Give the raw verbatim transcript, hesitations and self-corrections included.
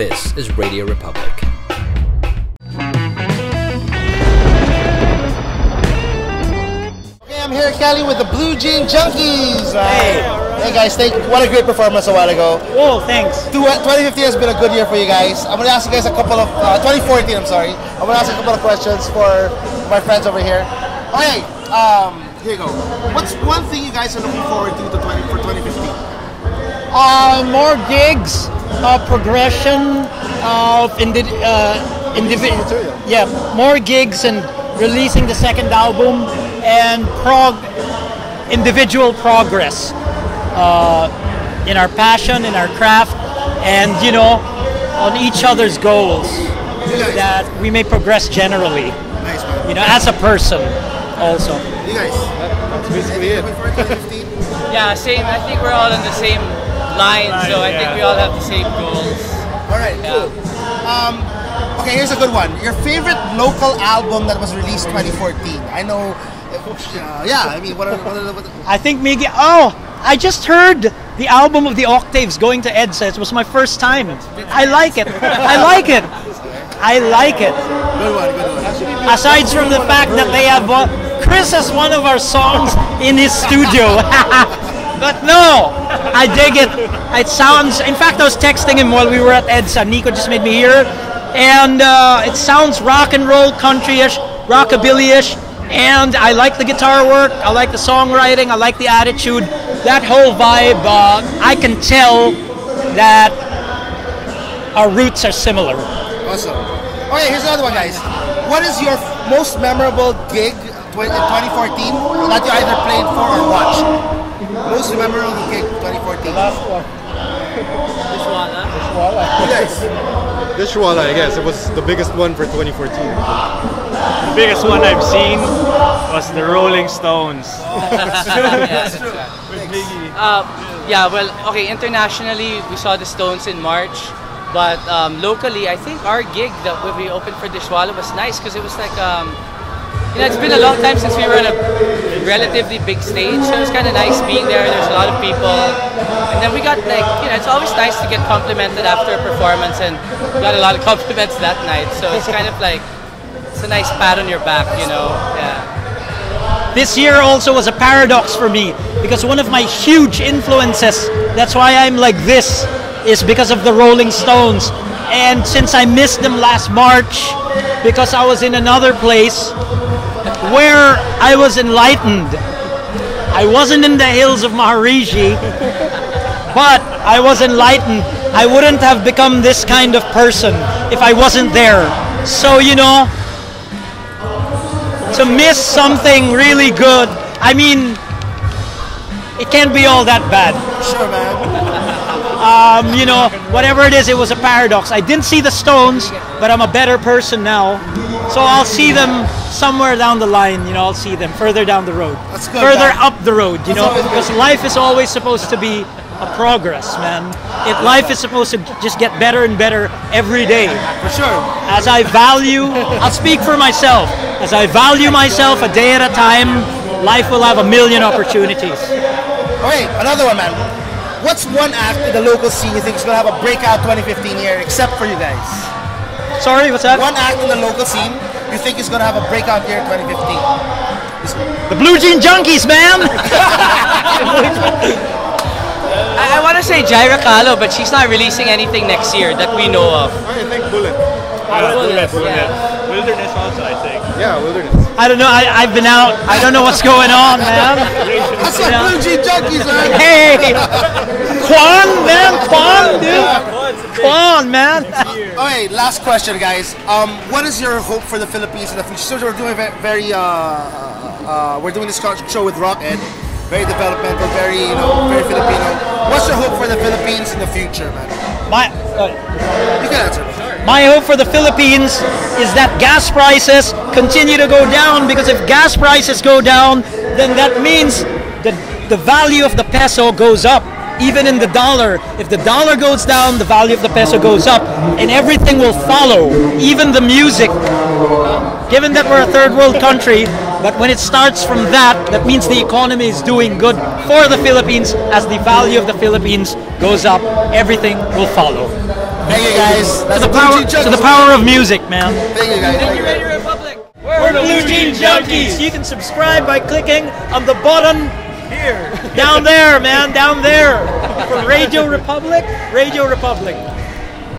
This is Radio Republic. Okay, I'm here at Cali with the Blue Jean Junkies. Hey, right. Hey guys, thank you. What a great performance a while ago. Oh, thanks. twenty fifteen has been a good year for you guys. I'm gonna ask you guys a couple of uh, twenty fourteen. I'm sorry. I'm gonna ask a couple of questions for my friends over here. Okay, um, here you go. What's one thing you guys are looking forward to, to twenty for twenty fifteen? Uh, more gigs, uh, progression of indi uh, individual, yeah, more gigs and releasing the second album and prog individual progress uh, in our passion, in our craft, and you know, on each other's goals that we may progress generally. Nice, man. You know, as a person, also. You guys, that's basically it. Yeah, same. I think we're all in the same line, right, so I yeah. think we all have the same goals. Alright, yeah. Cool. Um, okay, here's a good one. Your favorite local album that was released twenty fourteen? I know, uh, yeah, I mean, what are, what are, what are I think Miggy, oh, I just heard the album of the Octaves going to Edsa. It was my first time. I like it. I like it. I like it. Good one, good one. Aside from the fact that they have, uh, Chris has one of our songs in his studio. But no, I dig it. It sounds, in fact, I was texting him while we were at Edsa. Nico just made me hear it. And uh, it sounds rock and roll, country-ish, rockabilly-ish. And I like the guitar work. I like the songwriting. I like the attitude. That whole vibe, uh, I can tell that our roots are similar. Awesome. Okay, here's another one, guys. What is your most memorable gig in twenty fourteen that you either played for or watched? Most memorable gig twenty fourteen. The last one. Dishwala. Dishwala. Yes. Dishwala, I guess. It was the biggest one for twenty fourteen. The biggest one I've seen was the Rolling Stones. That's true. With Miggy. Uh, yeah, well, okay, internationally, we saw the Stones in March. But um, locally, I think our gig that we opened for Dishwala was nice because it was like... Um, You know, it's been a long time since we were on a relatively big stage, so it was kind of nice being there. There's a lot of people, and then we got like, you know, it's always nice to get complimented after a performance, and we got a lot of compliments that night. So it's kind of like, it's a nice pat on your back, you know. Yeah. This year also was a paradox for me because one of my huge influences, that's why I'm like this, is because of the Rolling Stones. And since I missed them last March because I was in another place where I was enlightened. I wasn't in the hills of Maharishi, but I was enlightened. I wouldn't have become this kind of person if I wasn't there. So, you know, to miss something really good, I mean, it can't be all that bad. Sure, man. Um, you know, whatever it is, it was a paradox. I didn't see the Stones, but I'm a better person now. So I'll see them somewhere down the line, you know, I'll see them further down the road. That's good, further man. Up the road, you know, because life is always supposed to be a progress, man. It, life is supposed to just get better and better every day. For sure. As I value, I'll speak for myself, as I value myself a day at a time, life will have a million opportunities. All right, another one, man. What's one act in the local scene you think is going to have a breakout twenty fifteen year, except for you guys? Sorry, what's that? One act in the local scene you think is going to have a breakout year twenty fifteen? The Blue Jean Junkies, man! I, I want to say Jaira Kahlo, but she's not releasing anything next year that we know of. I think Bullet. Oh, uh, Bullet, Bullet. Yeah. Wilderness also, I think. Yeah, Wilderness. I don't know, I, I've been out, I don't know what's going on, man. That's like Blue Jean Junkies, man. Hey! Kwan, man! Kwan, dude! Kwan, man! Alright, last question, guys. Um, what is your hope for the Philippines in the future? So we're doing very, uh, uh, we're doing this show with Rock Ed. Very developmental, very, you know, very Filipino. What's your hope for the Philippines in the future, man? My, uh, you can answer. My hope for the Philippines is that gas prices continue to go down, because if gas prices go down, then that means that the value of the peso goes up, even in the dollar. If the dollar goes down, the value of the peso goes up, and everything will follow, even the music. Given that we're a third world country, but when it starts from that, that means the economy is doing good for the Philippines. As the value of the Philippines goes up, everything will follow. Thank you guys. That's to the power, to the power of music, man. Thank you guys. Thank you, Radio Republic. We're, We're the Blue Jean Junkies. You can subscribe by clicking on the button here, down there, man, down there. From Radio Republic, Radio Republic.